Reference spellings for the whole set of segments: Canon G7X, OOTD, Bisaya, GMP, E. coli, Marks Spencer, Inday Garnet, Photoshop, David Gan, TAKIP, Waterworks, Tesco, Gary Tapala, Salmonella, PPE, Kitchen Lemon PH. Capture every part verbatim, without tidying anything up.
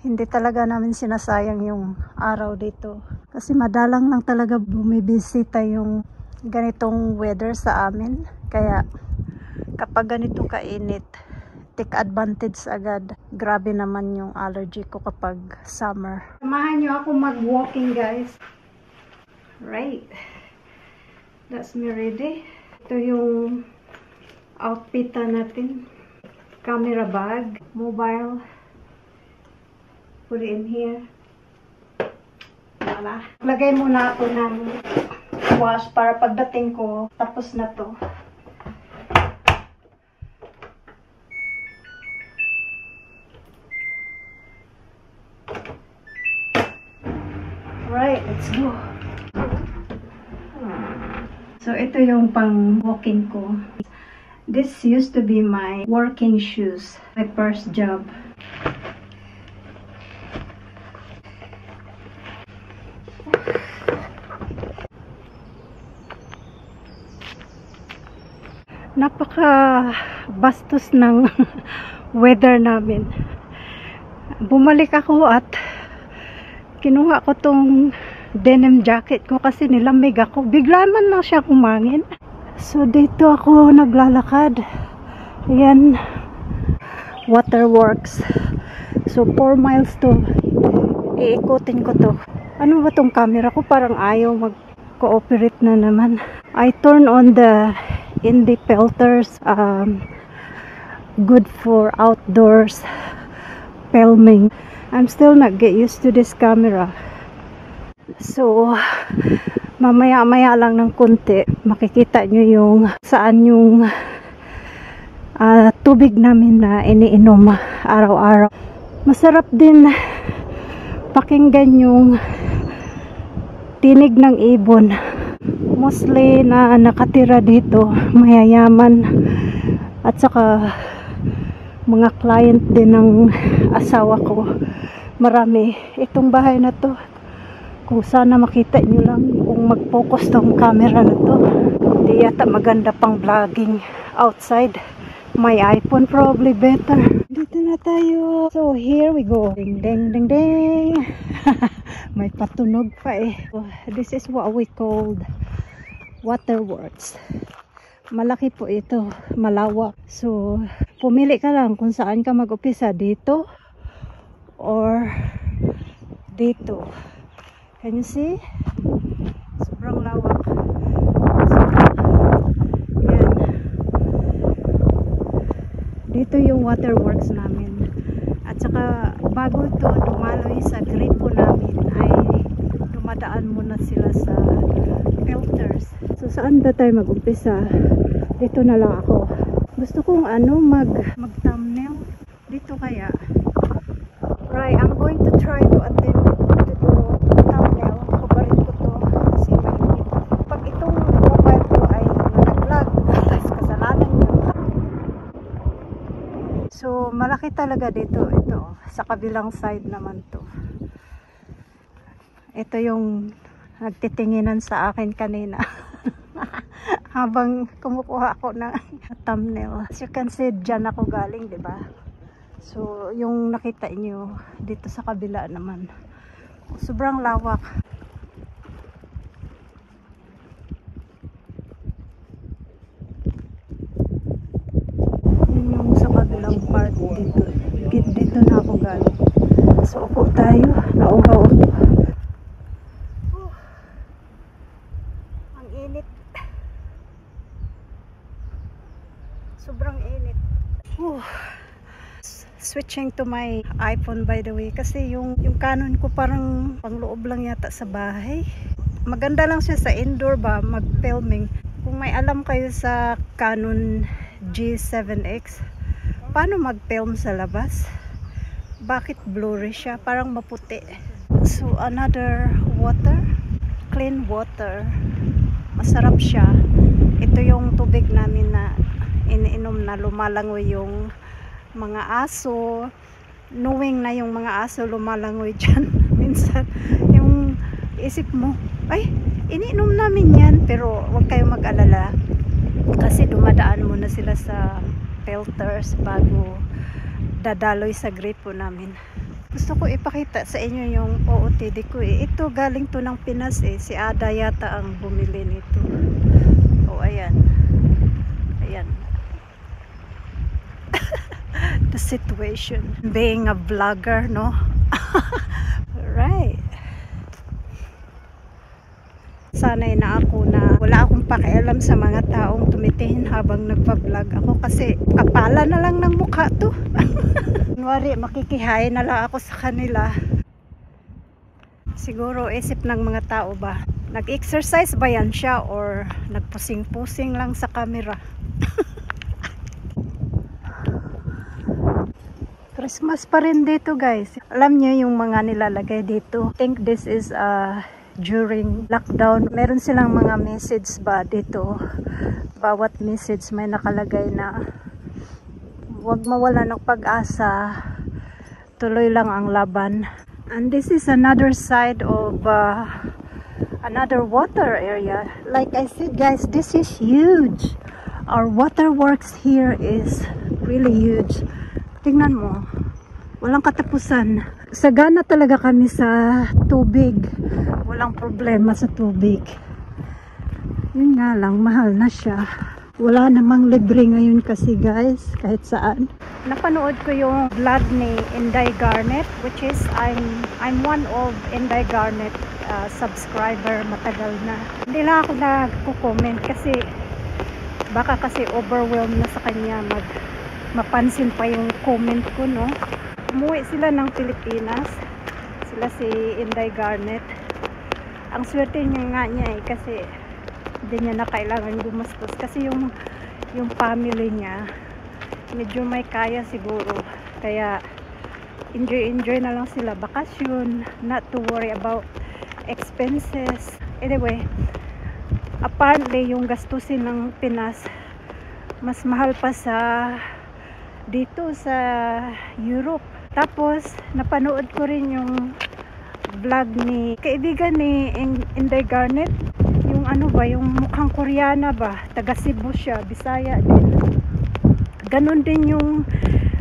hindi talaga namin sinasayang yung araw dito. Kasi madalang lang talaga bumibisita yung ganitong weather sa amin. Kaya kapag ganito kainit, take advantage agad. Grabe naman yung allergy ko kapag summer. Samahan nyo ako mag-walking, guys. Right. That's me ready. Ito yung outfita natin. Camera bag, mobile. Put it in here. Wala. Lagay muna ako ng wash para pagdating ko, tapos na to. Right, let's go. So, ito yung pang-walking ko. This used to be my working shoes, my first job. Napaka-bastos ng weather namin. Bumalik ako at kinuha ko tong denim jacket ko kasi nilamig ako. Bigla man lang siya kumangin. So dito ako naglalakad. Ayan. Waterworks. So four miles to. Iikutin ko to. Ano ba tong camera ko? Parang ayaw mag-cooperate na naman. I turn on the Inday filters. Um, good for outdoors filming. I'm still not get used to this camera. So, mamaya-maya lang ng konti, makikita nyo yung saan yung uh, tubig namin na iniinom araw-araw. Masarap din pakinggan yung tinig ng ibon. Mostly na nakatira dito, mayayaman at saka mga client din ng asawa ko. Marami. Itong bahay na to, kung sana makita nyo lang kung mag-focus tong camera na to. Hindi yata maganda pang vlogging outside. My iPhone probably better. Dito na tayo. So here we go. Ding ding ding ding. May patunog pa eh. So, this is what we called Waterworks. Malaki po ito, malawak. So, pumili ka lang kung saan ka mag-upisa, dito or dito. Can you see? Sobrang lawak. Yan. Dito yung waterworks namin. At saka, bago ito dumaloy sa gripo namin, ay dumadaan muna sila sa filters. So, saan ba tayo mag-umpisa? Dito na lang ako. Gusto kong ano, mag mag-thumbnail dito kaya. Right, I'm going to try to attempt to do thumbnail. Kuparin ko to kasi mainit. Pag itong mobile ko ay nanag-vlog, tapos kasalanan ko. So, malaki talaga dito. Ito, sa kabilang side naman to. Ito yung nagtitinginan sa akin kanina. Habang kumukuha ako ng thumbnail. As you can see, dyan ako galing, diba? So, yung nakita nyo dito sa kabila naman. Sobrang lawak. Yun yung sa kabilang part dito. Dito na ako galing. So, upo tayo. Nauhaw-upo. Oh. Ang init. Sobrang init. Oh. Switching to my iPhone, by the way, kasi yung, yung Canon ko parang pangloob lang yata sa bahay. Maganda lang siya sa indoor ba, mag-filming. Kung may alam kayo sa Canon G seven X, paano mag-film sa labas? Bakit blurry siya? Parang maputi. So, another water. Clean water. Masarap siya. Ito yung tubig namin na iniinom na lumalangoy yung mga aso, knowing na yung mga aso lumalangoy dyan. Minsan yung isip mo, ay iniinom namin yan, pero huwag kayong mag-alala kasi dumadaan muna sila sa filters bago dadaloy sa gripo namin. Gusto ko ipakita sa inyo yung O O T D ko eh. Ito galing to ng Pinas eh. Si Ada yata ang bumili nito. Oh, ayan. Ayan. The situation. Being a vlogger, no? Alright. Sanay na ako na wala akong pakialam sa mga taong tumitingin habang nagpa-vlog ako kasi kapala na lang ng mukha to. Kunwari, makikihay na lang ako sa kanila. Siguro isip ng mga tao ba, nag-exercise ba yan siya or nagpusing-pusing lang sa camera? Christmas pa rin dito guys. Alam niyo yung mga nilalagay dito. I think this is a uh, during lockdown, meron silang mga message ba dito. Bawat message may nakalagay na huwag mawala ng pag-asa, tuloy lang ang laban. And this is another side of uh, another water area. Like I said guys, this is huge. Our waterworks here is really huge. Tingnan mo, walang katapusan. Sagana talaga kami sa tubig. Walang problema sa tubig. Yun nga lang, mahal na siya. Wala namang libre ngayon kasi guys, kahit saan. Napanood ko yung vlog ni Inday Garnet, which is I'm, I'm one of Inday Garnet uh, subscriber matagal na. Hindi lang ako nagko-comment kasi baka kasi overwhelmed na sa kanya mag mapansin pa yung comment ko, no? Umuwi sila ng Pilipinas, sila si Inday Garnet. Ang swerte niya nga niya eh, kasi hindi niya na kailangan gumastos kasi yung yung family niya medyo may kaya siguro, kaya enjoy enjoy na lang sila bakasyon, not to worry about expenses. Anyway, apparently yung gastusin ng Pinas mas mahal pa sa dito sa Europe. Tapos, napanood ko rin yung vlog ni kaibigan ni Inday Garnet. Yung ano ba, yung mukhang Koreana ba? Taga Cebu siya, Bisaya din. Ganon din yung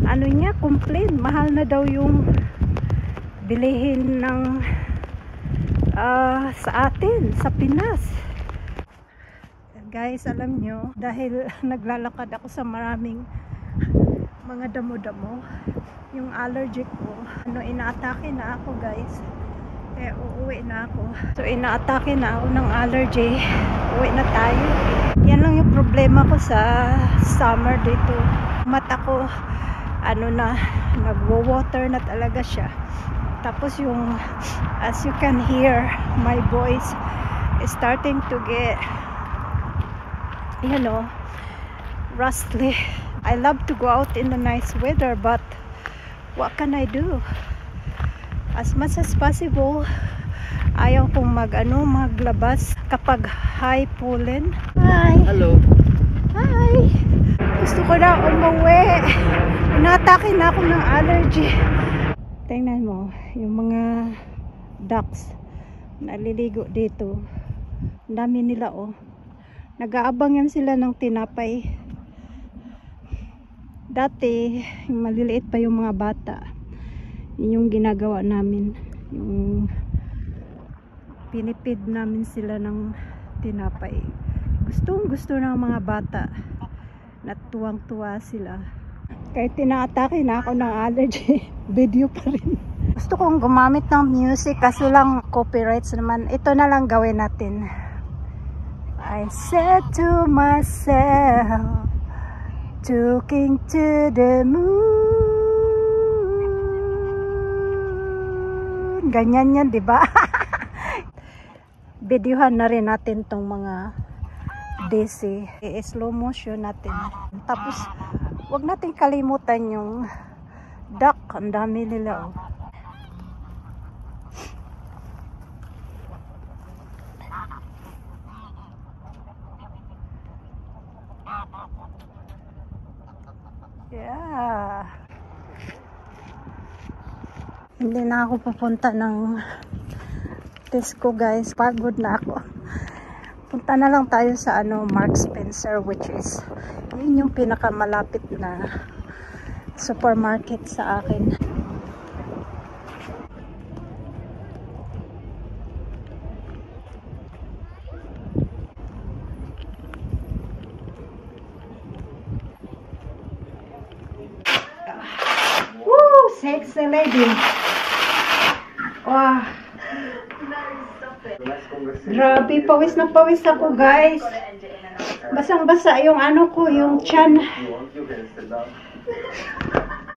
ano niya, complain. Mahal na daw yung bilihin ng uh, sa atin, sa Pinas. Guys, alam nyo, dahil naglalakad ako sa maraming mga damo-damo, yung allergic ko, ano, inaatake na ako guys, kaya uuwi na ako. So inaatake na ako ng allergy, uuwi na tayo. Yan lang yung problema ko sa summer dito, mata ko ano na, nagwo-water na talaga siya. Tapos yung, as you can hear, my voice is starting to get, you know, rustly. I love to go out in the nice weather, but what can I do? As much as possible, ayaw kong mag, ano, maglabas kapag high pollen. Hi! Hello! Hi! Gusto ko na umuwi. Inatake na ako ng allergy. Tingnan mo, yung mga ducks naliligo dito. Ang dami nila, oh. Nag-aabangan sila ng tinapay. Dati, yung maliliit pa yung mga bata, yun yung ginagawa namin, yung pinipid namin sila ng tinapay. Gustong gusto ng mga bata, natuwang tuwa sila. Kahit tinaatake na ako ng allergy, video pa rin. Gusto kong gumamit ng music, kaso lang copyrights naman. Ito na lang gawin natin. I said to myself, looking to the moon. Ganyan yan, diba? Videohan na rin natin tong mga D C. I-slow motion natin. Tapos, wag natin kalimutan yung duck. Ang dami nila, oh. Yeah. Hindi na ako papunta ng Tesco guys. Pagod na ako. Punta na lang tayo sa ano, Marks Spencer, which is yun yung pinakamalapit na supermarket sa akin. six and maybe. Wow. Grabe, pawis na pawis ako, guys. Basang-basa yung ano ko, yung chan.